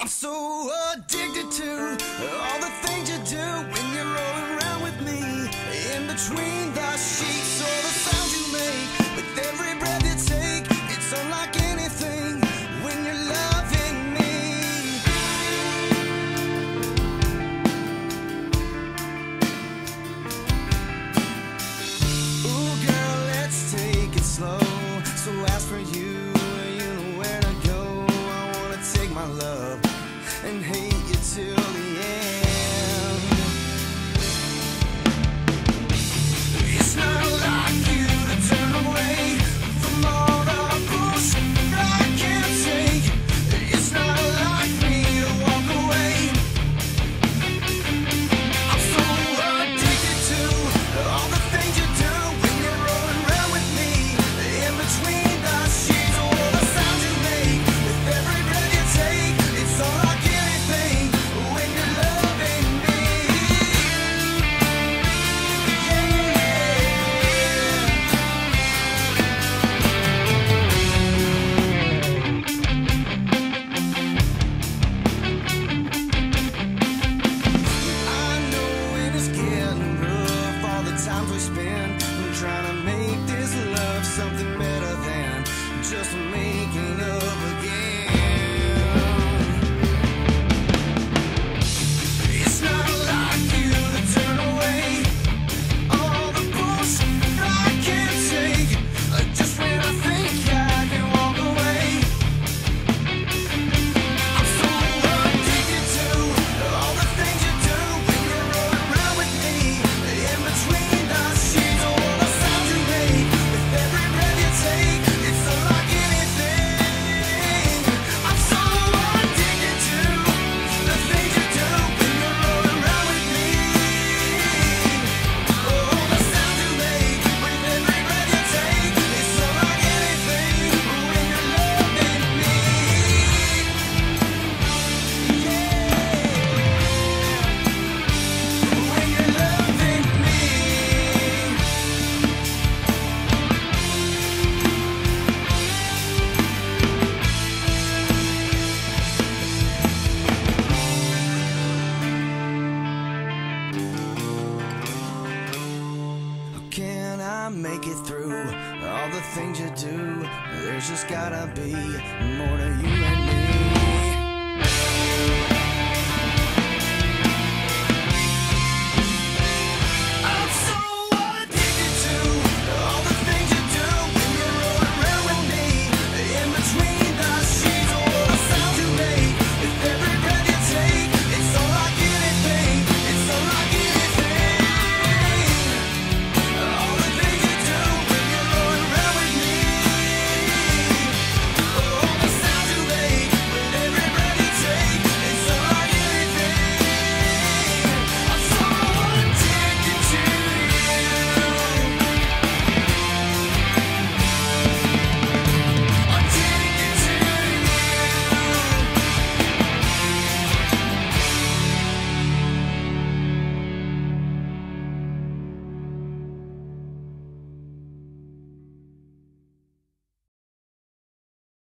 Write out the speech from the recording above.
I'm so addicted to all the things you do when you're rolling around with me. In between the sheets or the sounds you make, with every breath you take, it's unlike anything when you're loving me. Ooh girl, let's take it slow, so ask for you know where to go. I wanna take my love and hate you till the end. It's not like you to turn away from all the bullshit I can't take. It's not like me to walk away. I'm so addicted to all the things you do when you're rolling around with me. In between the sheets or the sounds you make, with every breath you take, it's all I can. Something better than just making up again. It's not like you to turn away all the bullshit I can't take. Just when I think I can walk away, I'm so addicted to all the things you do when you're rolling around with me. In between the sheets or the sounds you make, make it through all the things you do. There's just gotta be more to you and me.